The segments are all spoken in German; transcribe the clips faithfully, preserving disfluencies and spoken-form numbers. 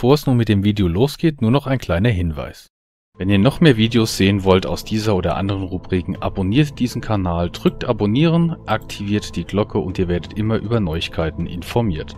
bevor es nun mit dem Video losgeht, nur noch ein kleiner Hinweis. Wenn ihr noch mehr Videos sehen wollt aus dieser oder anderen Rubriken, abonniert diesen Kanal, drückt Abonnieren, aktiviert die Glocke und ihr werdet immer über Neuigkeiten informiert.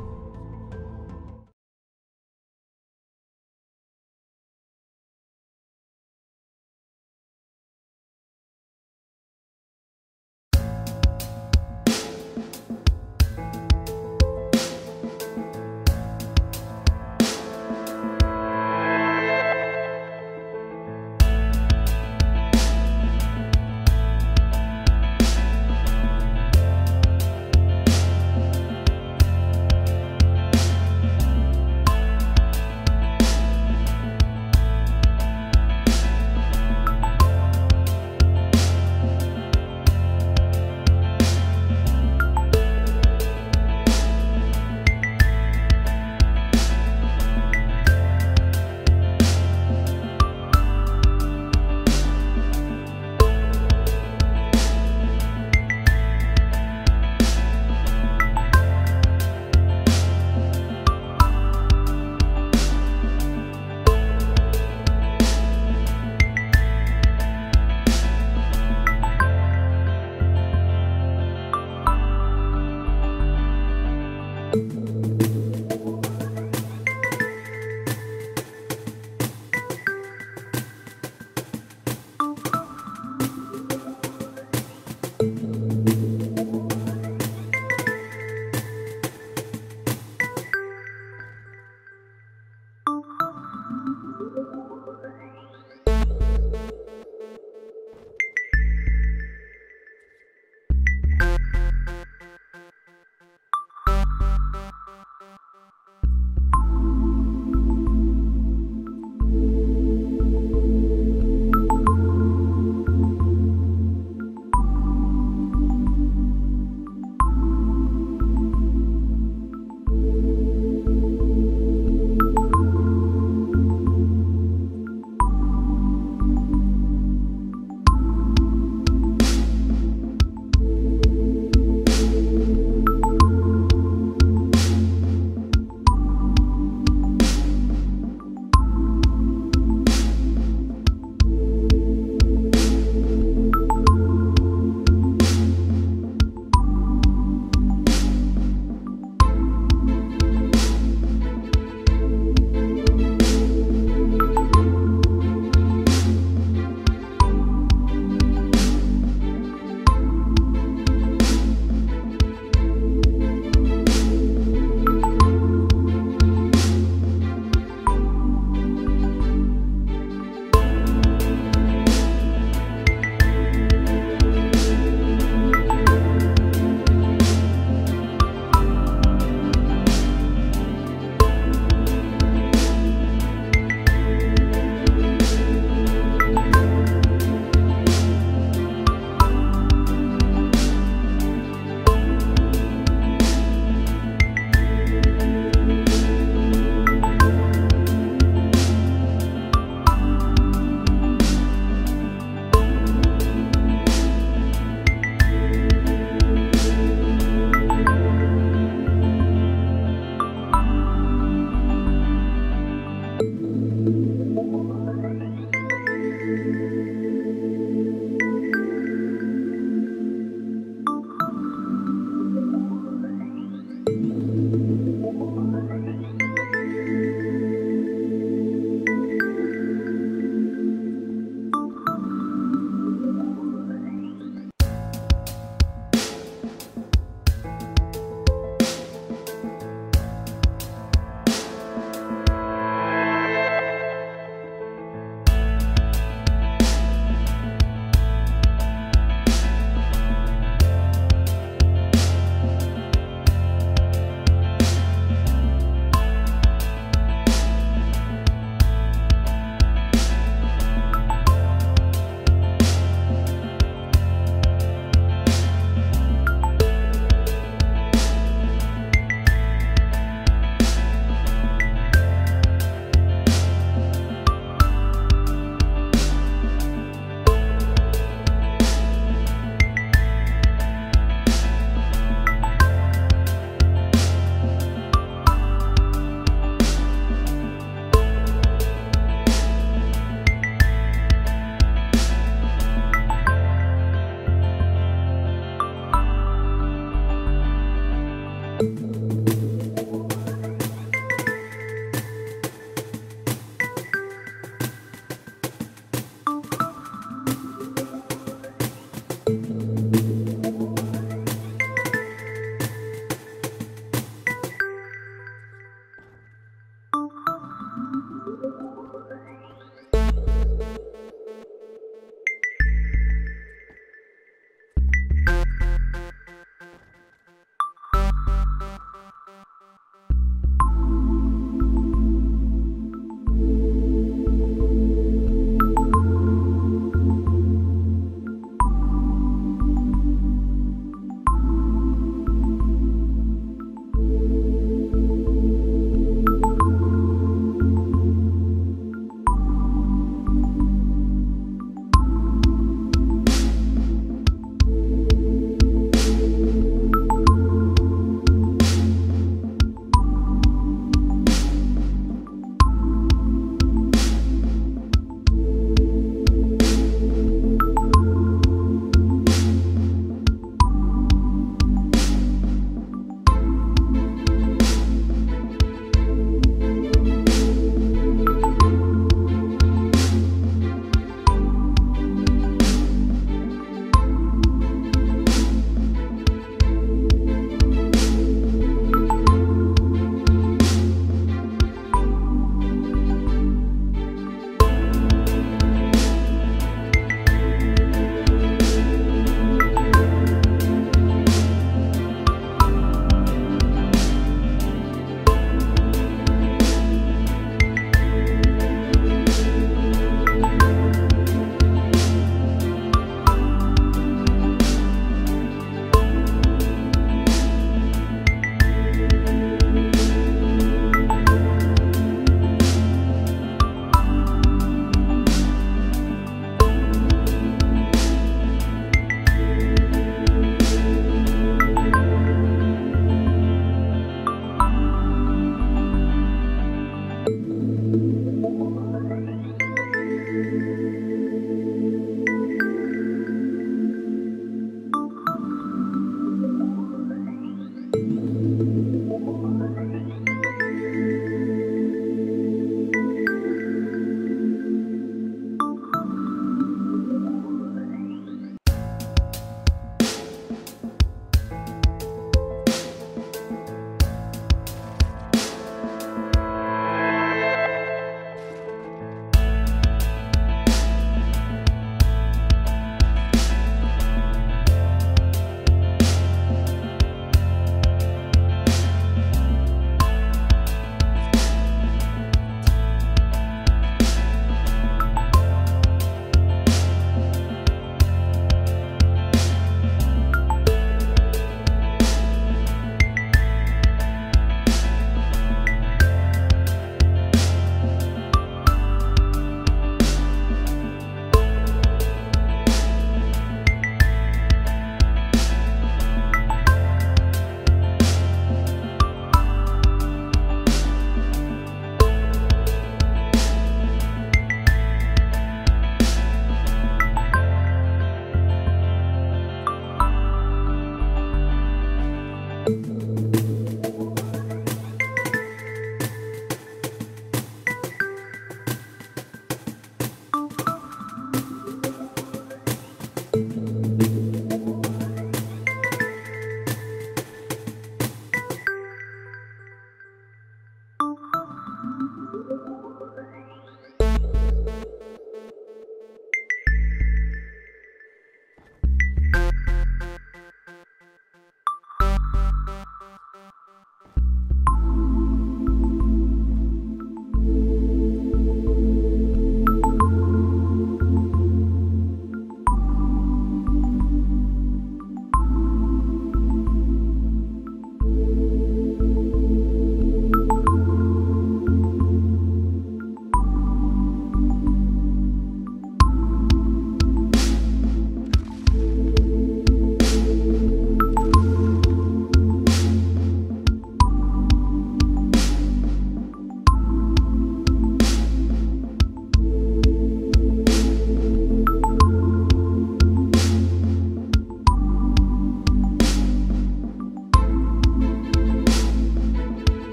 Thank you.